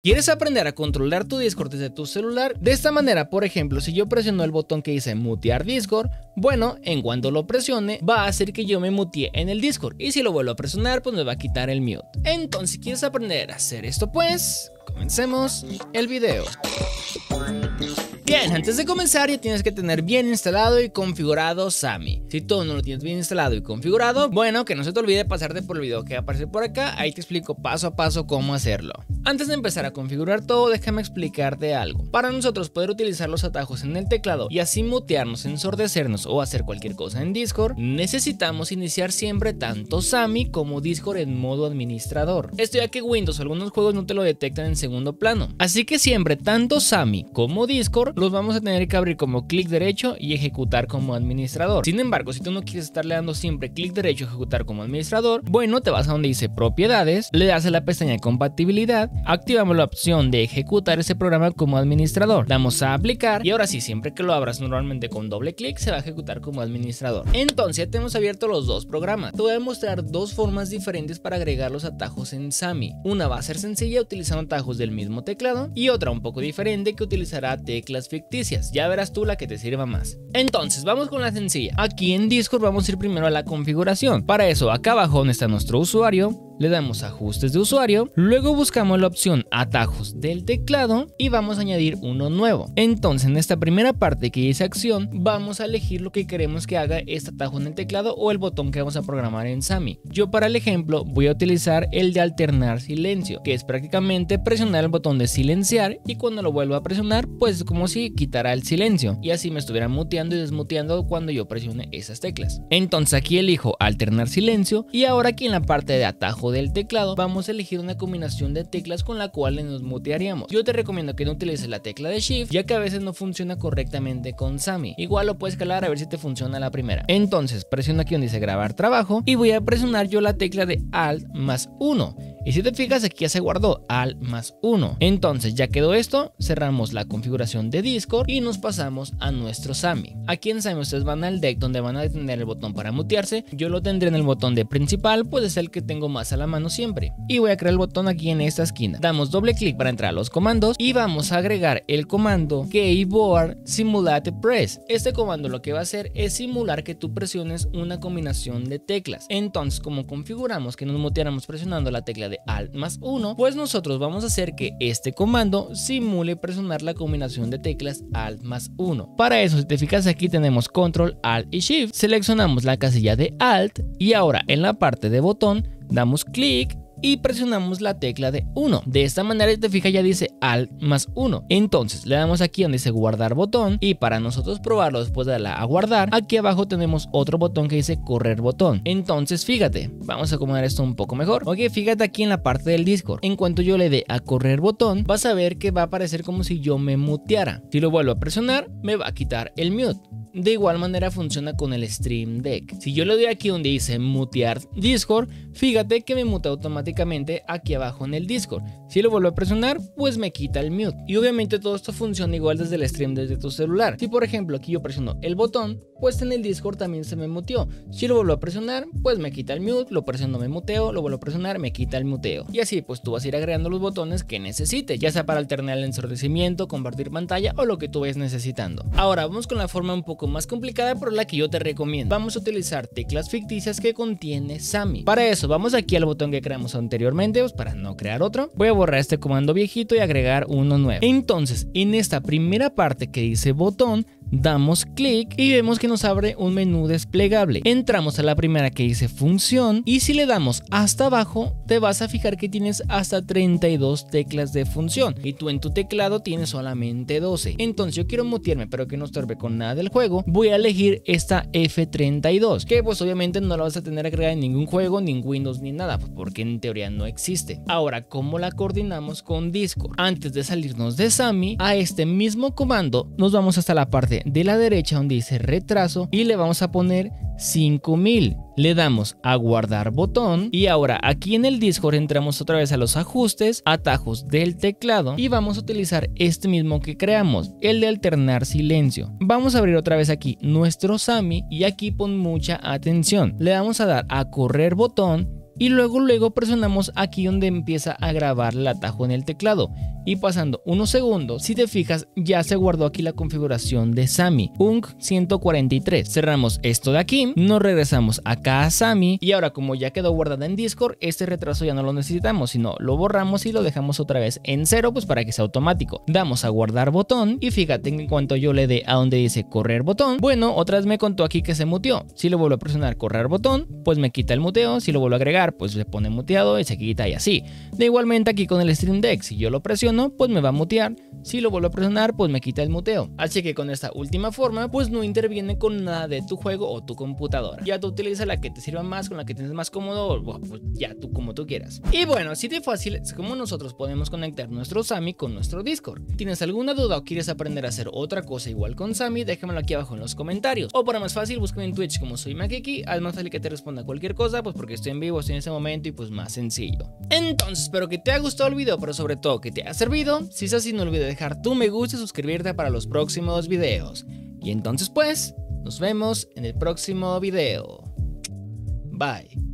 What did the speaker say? ¿Quieres aprender a controlar tu Discord desde tu celular? De esta manera, por ejemplo, si yo presiono el botón que dice mutear Discord, bueno, en cuanto lo presione, va a hacer que yo me mutee en el Discord. Y si lo vuelvo a presionar, pues me va a quitar el mute. Entonces, si quieres aprender a hacer esto, pues comencemos el video. Bien, antes de comenzar ya tienes que tener bien instalado y configurado SAMMI. Si tú no lo tienes bien instalado y configurado, bueno, que no se te olvide pasarte por el video que va a aparecer por acá. Ahí te explico paso a paso cómo hacerlo. Antes de empezar a configurar todo, déjame explicarte algo. Para nosotros poder utilizar los atajos en el teclado y así mutearnos, ensordecernos o hacer cualquier cosa en Discord, necesitamos iniciar siempre tanto SAMMI como Discord en modo administrador. Esto ya que Windows o algunos juegos no te lo detectan en segundo plano. Así que siempre tanto SAMMI como Discord los vamos a tener que abrir como clic derecho y ejecutar como administrador. Sin embargo, si tú no quieres estarle dando siempre clic derecho a ejecutar como administrador, bueno, te vas a donde dice propiedades, le das a la pestaña de compatibilidad, activamos la opción de ejecutar ese programa como administrador, damos a aplicar y ahora sí, siempre que lo abras normalmente con doble clic se va a ejecutar como administrador. Entonces ya tenemos abierto los dos programas. Te voy a mostrar dos formas diferentes para agregar los atajos en SAMMI. Una va a ser sencilla utilizando atajos del mismo teclado y otra un poco diferente que utilizará teclas ficticias, ya verás tú la que te sirva más. Entonces vamos con la sencilla. Aquí en Discord vamos a ir primero a la configuración. Para eso acá abajo donde está nuestro usuario, le damos ajustes de usuario, luego buscamos la opción atajos del teclado y vamos a añadir uno nuevo. Entonces en esta primera parte que dice acción vamos a elegir lo que queremos que haga este atajo en el teclado o el botón que vamos a programar en SAMMI. Yo para el ejemplo voy a utilizar el de alternar silencio, que es prácticamente presionar el botón de silenciar y cuando lo vuelvo a presionar pues es como si quitara el silencio y así me estuviera muteando y desmuteando cuando yo presione esas teclas. Entonces aquí elijo alternar silencio y ahora aquí en la parte de atajo del teclado vamos a elegir una combinación de teclas con la cual nos mutearíamos. Yo te recomiendo que no utilices la tecla de Shift, ya que a veces no funciona correctamente con SAMMI. Igual lo puedes calar a ver si te funciona la primera. Entonces presiono aquí donde dice grabar trabajo y voy a presionar yo la tecla de Alt+1. Y si te fijas aquí ya se guardó Alt+1. Entonces ya quedó esto, cerramos la configuración de Discord y nos pasamos a nuestro SAMMI. Aquí en SAMMI ustedes van al deck donde van a tener el botón para mutearse. Yo lo tendré en el botón de principal, pues es el que tengo más a la mano siempre. Y voy a crear el botón aquí en esta esquina. Damos doble clic para entrar a los comandos y vamos a agregar el comando Keyboard Simulate Press. Este comando lo que va a hacer es simular que tú presiones una combinación de teclas. Entonces como configuramos que nos muteáramos presionando la tecla de Alt+1, pues nosotros vamos a hacer que este comando simule presionar la combinación de teclas Alt+1. Para eso, si te fijas aquí tenemos Control, Alt y Shift, seleccionamos la casilla de Alt y ahora en la parte de botón damos clic y presionamos la tecla de 1. De esta manera, si te fijas, ya dice Alt+1. Entonces le damos aquí donde dice guardar botón y para nosotros probarlo después de darle a guardar, aquí abajo tenemos otro botón que dice correr botón. Entonces fíjate, vamos a acomodar esto un poco mejor. Ok, fíjate aquí en la parte del Discord, en cuanto yo le dé a correr botón, vas a ver que va a aparecer como si yo me muteara. Si lo vuelvo a presionar, me va a quitar el mute. De igual manera funciona con el Stream Deck. Si yo le doy aquí donde dice mutear Discord, fíjate que me mutea automáticamente aquí abajo en el Discord. Si lo vuelvo a presionar, pues me quita el mute. Y obviamente todo esto funciona igual desde el Stream Deck de tu celular. Si por ejemplo aquí yo presiono el botón, pues en el Discord también se me muteó. Si lo vuelvo a presionar, pues me quita el mute, lo presiono, me muteo, lo vuelvo a presionar, me quita el muteo. Y así pues tú vas a ir agregando los botones que necesites, ya sea para alternar el ensordecimiento, compartir pantalla o lo que tú vayas necesitando. Ahora vamos con la forma un poco más complicada, pero la que yo te recomiendo. Vamos a utilizar teclas ficticias que contiene SAMMI. Para eso vamos aquí al botón que creamos anteriormente, pues para no crear otro. Voy a borrar este comando viejito y agregar uno nuevo. Entonces en esta primera parte que dice botón, damos clic y vemos que nos abre un menú desplegable. Entramos a la primera que dice función y si le damos hasta abajo te vas a fijar que tienes hasta 32 teclas de función y tú en tu teclado tienes solamente 12. Entonces yo quiero mutearme pero que no estorbe con nada del juego, voy a elegir esta F32, que pues obviamente no la vas a tener agregada en ningún juego, ni en Windows ni nada, porque en teoría no existe. Ahora, ¿cómo la coordinamos con Discord? Antes de salirnos de SAMMI, a este mismo comando nos vamos hasta la parte de la derecha donde dice retraso y le vamos a poner 5000. Le damos a guardar botón y ahora aquí en el Discord entramos otra vez a los ajustes, atajos del teclado y vamos a utilizar este mismo que creamos, el de alternar silencio. Vamos a abrir otra vez aquí nuestro SAMMI y aquí pon mucha atención. Le vamos a dar a correr botón y luego presionamos aquí donde empieza a grabar el atajo en el teclado, y pasando unos segundos, si te fijas, ya se guardó aquí la configuración de SAMMI, UNC 143. Cerramos esto de aquí, nos regresamos acá a SAMMI, y ahora como ya quedó guardada en Discord, este retraso ya no lo necesitamos, sino lo borramos y lo dejamos otra vez en 0, pues para que sea automático. Damos a guardar botón, y fíjate en cuanto yo le dé a donde dice correr botón, bueno, otra vez me contó aquí que se muteó. Si lo vuelvo a presionar correr botón, pues me quita el muteo, si lo vuelvo a agregar, pues se pone muteado y se quita y así. De igualmente aquí con el Stream Deck, si yo lo presiono, pues me va a mutear, si lo vuelvo a presionar, pues me quita el muteo. Así que con esta última forma, pues no interviene con nada de tu juego o tu computadora. Ya tú utiliza la que te sirva más, con la que tienes más cómodo, pues ya tú como tú quieras. Y bueno, así de fácil es como nosotros podemos conectar nuestro SAMMI con nuestro Discord. ¿Tienes alguna duda o quieres aprender a hacer otra cosa igual con SAMMI? Déjamelo aquí abajo en los comentarios. O para más fácil, búscame en Twitch como soy Makiki, además dale que te responda cualquier cosa, pues porque estoy en vivo, estoy en ese momento y pues más sencillo. Entonces, espero que te haya gustado el video, pero sobre todo que te haya servido. Si es así, no olvides dejar tu me gusta y suscribirte para los próximos videos. Y entonces pues, nos vemos en el próximo video. Bye.